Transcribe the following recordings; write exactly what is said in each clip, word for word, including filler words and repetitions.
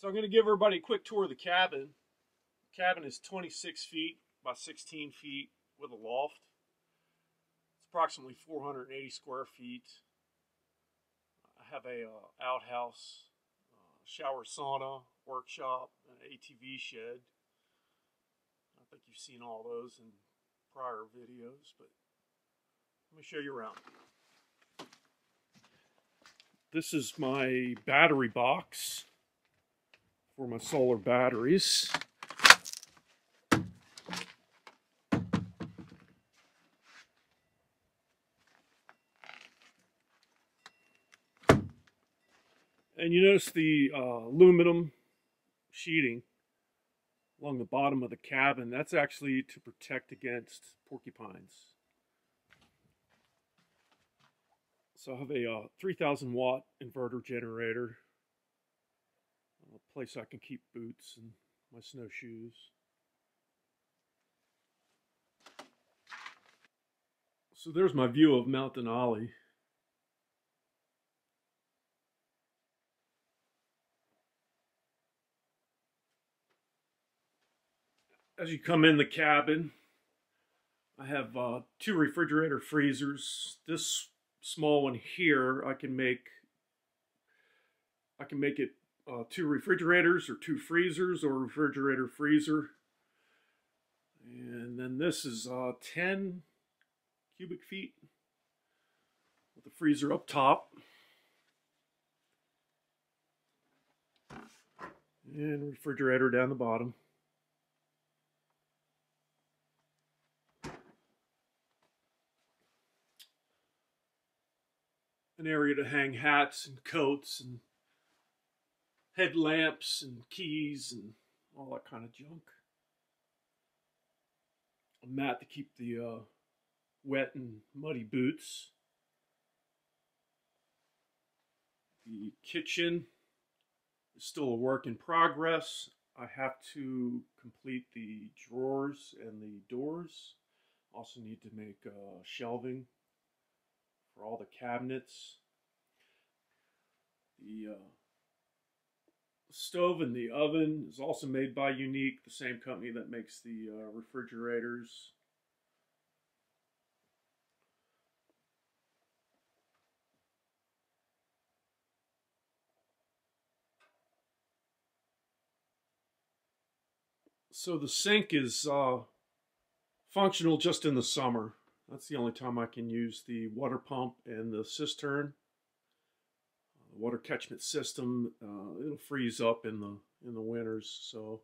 So I'm going to give everybody a quick tour of the cabin. The cabin is twenty-six feet by sixteen feet with a loft. It's approximately four hundred eighty square feet. I have a uh, outhouse, uh, shower, sauna, workshop, an A T V shed. I think you've seen all those in prior videos, but let me show you around. This is my battery box for my solar batteries. And you notice the uh, aluminum sheeting along the bottom of the cabin. That's actually to protect against porcupines. So I have a uh, three thousand watt inverter generator, a place I can keep boots and my snowshoes. So there's my view of Mount Denali. As you come in the cabin, I have uh, two refrigerator freezers. This small one here, I can make, I can make it uh, two refrigerators or two freezers or refrigerator freezer. And then this is uh, ten cubic feet with the freezer up top. And refrigerator down the bottom. An area to hang hats and coats and headlamps and keys and all that kind of junk. A mat to keep the uh, wet and muddy boots. The kitchen is still a work in progress. I have to complete the drawers and the doors. Also need to make uh, shelving for all the cabinets. The uh, stove and the oven is also made by Unique, the same company that makes the uh, refrigerators. So the sink is uh, functional just in the summer. That's the only time I can use the water pump and the cistern. The water catchment system, uh, it'll freeze up in the in the winters, so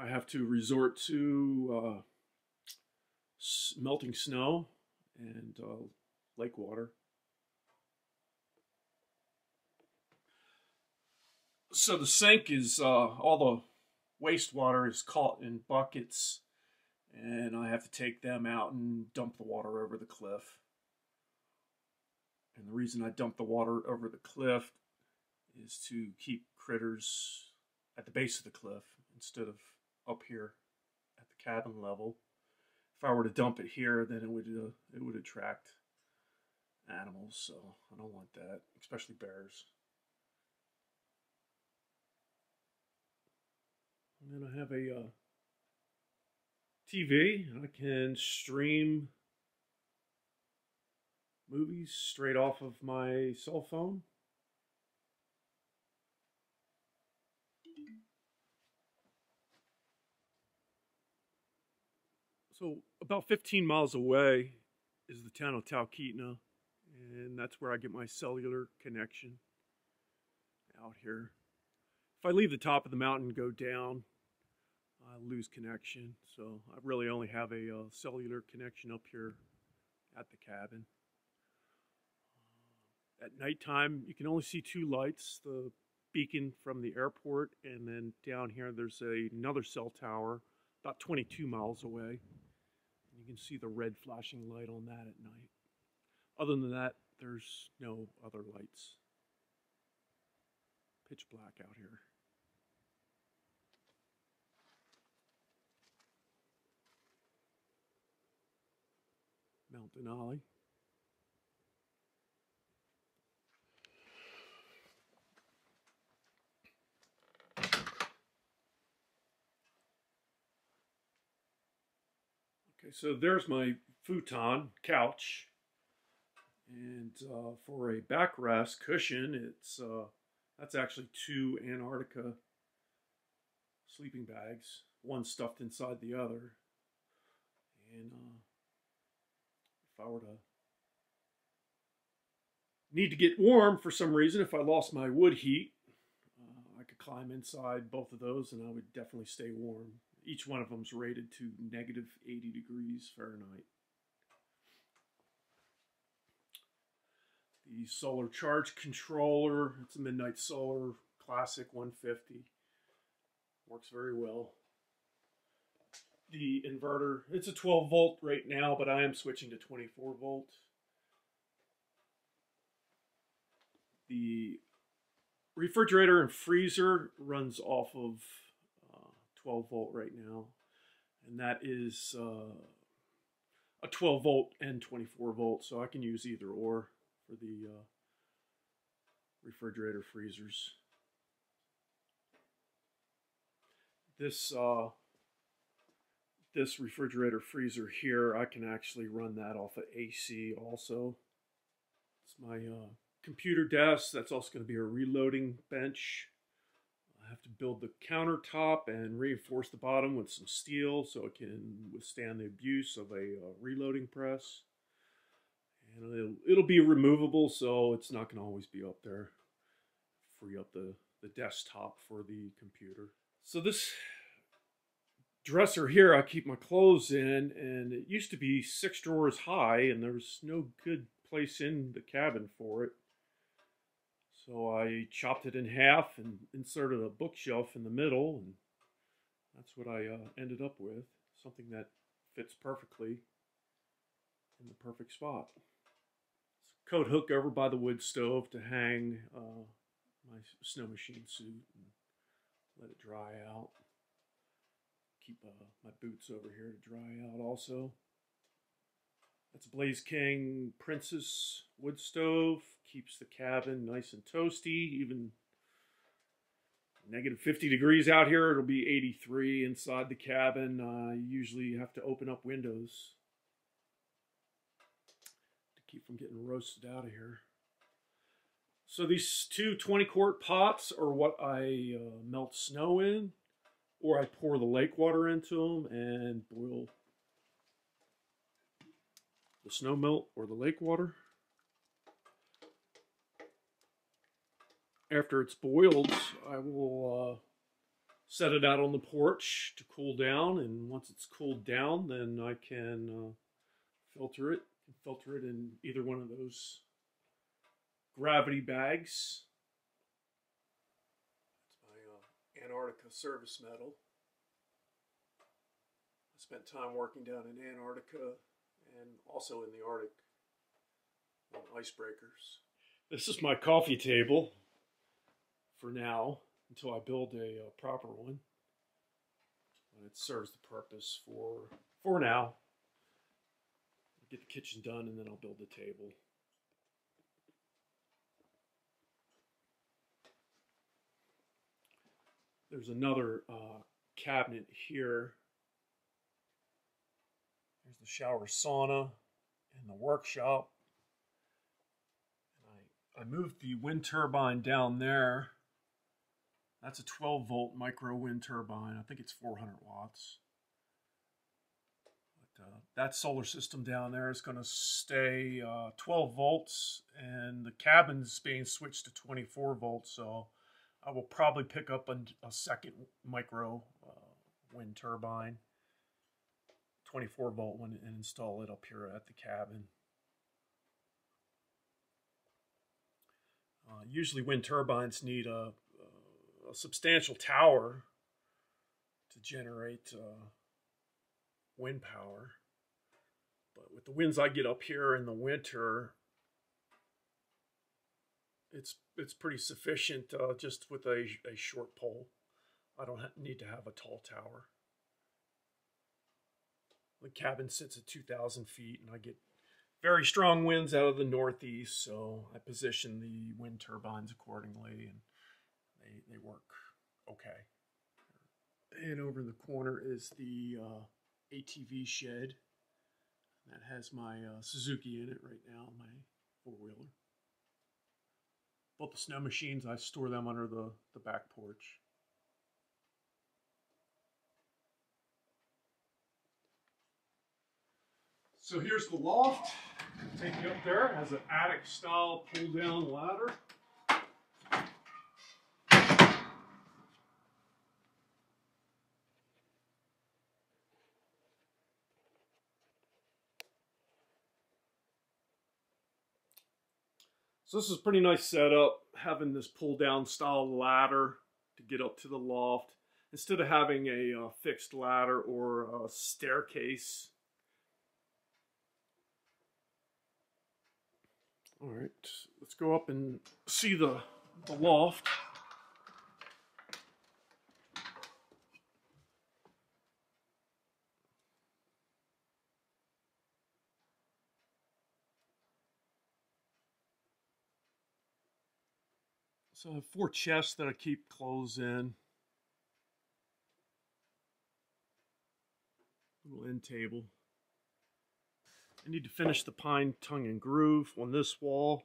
I have to resort to uh, melting snow and uh, lake water. So the sink is uh, all the wastewater is caught in buckets, and I have to take them out and dump the water over the cliff. And the reason I dump the water over the cliff is to keep critters at the base of the cliff instead of up here at the cabin level. If I were to dump it here, then it would uh, it would attract animals, so I don't want that, especially bears. And then I have a uh, T V. I can stream movies straight off of my cell phone. So about fifteen miles away is the town of Talkeetna, and that's where I get my cellular connection out here. If I leave the top of the mountain and go down, I lose connection, so I really only have a uh, cellular connection up here at the cabin. At nighttime, you can only see two lights, the beacon from the airport, and then down here there's a, another cell tower about twenty-two miles away. And you can see the red flashing light on that at night. Other than that, there's no other lights. Pitch black out here. Mount Denali. so there's my futon couch, and uh, for a backrest cushion, it's uh, that's actually two Antarctica sleeping bags, one stuffed inside the other. And uh, if I were to need to get warm for some reason, if I lost my wood heat, uh, I could climb inside both of those and I would definitely stay warm. Each one of them's rated to negative eighty degrees Fahrenheit. The solar charge controller, it's a Midnight Solar Classic one fifty. Works very well. The inverter, it's a twelve volt right now, but I am switching to twenty-four volt. The refrigerator and freezer runs off of uh, twelve volt right now, and that is uh, a twelve volt and twenty-four volt, so I can use either or for the uh, refrigerator freezers. This uh, this refrigerator freezer here, I can actually run that off of A C also. It's my uh, computer desk. That's also going to be a reloading bench. I have to build the countertop and reinforce the bottom with some steel so it can withstand the abuse of a uh, reloading press. And it'll, it'll be removable, so it's not going to always be up there. Free up the, the desktop for the computer. So this dresser here I keep my clothes in, and it used to be six drawers high, and there was no good place in the cabin for it. So I chopped it in half and inserted a bookshelf in the middle, and that's what I uh, ended up with. Something that fits perfectly in the perfect spot. It's a coat hook over by the wood stove to hang uh, my snow machine suit. Let it dry out. Keep uh, my boots over here to dry out also. That's Blaze King Princess wood stove. Keeps the cabin nice and toasty. Even negative fifty degrees out here, it'll be eighty-three inside the cabin. I uh, usually have to open up windows to keep from getting roasted out of here. So these two twenty quart pots are what I uh, melt snow in, or I pour the lake water into them and boil the snow melt or the lake water. After it's boiled, I will uh, set it out on the porch to cool down, and once it's cooled down, then I can uh, filter it, filter it in either one of those gravity bags. That's my uh, Antarctica service medal. I spent time working down in Antarctica and also in the Arctic on icebreakers. This is my coffee table for now until I build a uh, proper one. And it serves the purpose for, for now. I'll get the kitchen done and then I'll build the table. There's another uh, cabinet here. There's the shower sauna and the workshop. And I, I moved the wind turbine down there. That's a twelve volt micro wind turbine. I think it's four hundred watts. But, uh, that solar system down there is going to stay uh, twelve volts, and the cabin's being switched to twenty-four volts. So I will probably pick up a, a second micro uh, wind turbine, twenty-four volt one, and install it up here at the cabin. Uh, usually wind turbines need a, a substantial tower to generate uh, wind power. But with the winds I get up here in the winter, It's, it's pretty sufficient uh, just with a, a short pole. I don't need to have a tall tower. The cabin sits at two thousand feet, and I get very strong winds out of the northeast, so I position the wind turbines accordingly, and they, they work okay. And over in the corner is the uh, A T V shed. That has my uh, Suzuki in it right now, my four-wheeler. Both the snow machines, I store them under the, the back porch. So here's the loft. Take you up there. It has an attic-style pull-down ladder. So this is a pretty nice setup, having this pull-down style ladder to get up to the loft. Instead of having a uh, fixed ladder or a staircase. All right, let's go up and see the, the loft. So I have four chests that I keep clothes in. Little end table. I need to finish the pine tongue and groove on this wall.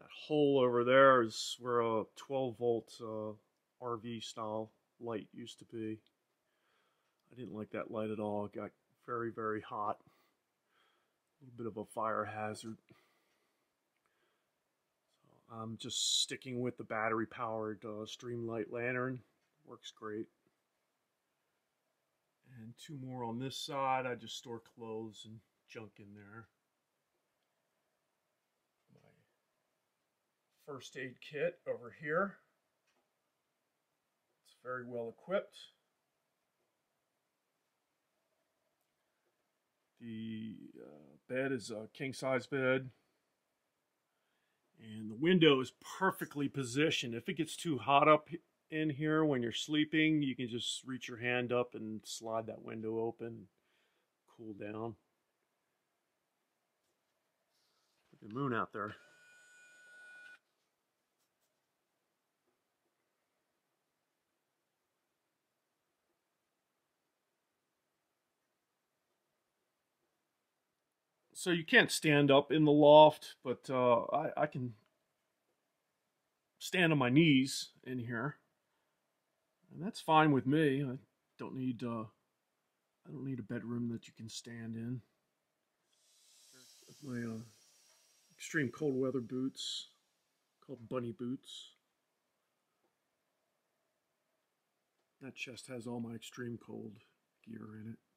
That hole over there is where a twelve volt uh, R V style light used to be. I didn't like that light at all. It got very, very hot. A little bit of a fire hazard. I'm just sticking with the battery-powered uh, Streamlight lantern. Works great. And two more on this side. I just store clothes and junk in there. My first aid kit over here. It's very well equipped. The uh, bed is a king-size bed. And the window is perfectly positioned. If it gets too hot up in here when you're sleeping, you can just reach your hand up and slide that window open, cool down. Look at the moon out there. So you can't stand up in the loft, but uh, I, I can stand on my knees in here, and that's fine with me. I don't need uh, I don't need a bedroom that you can stand in. My uh, extreme cold weather boots, called bunny boots. That chest has all my extreme cold gear in it.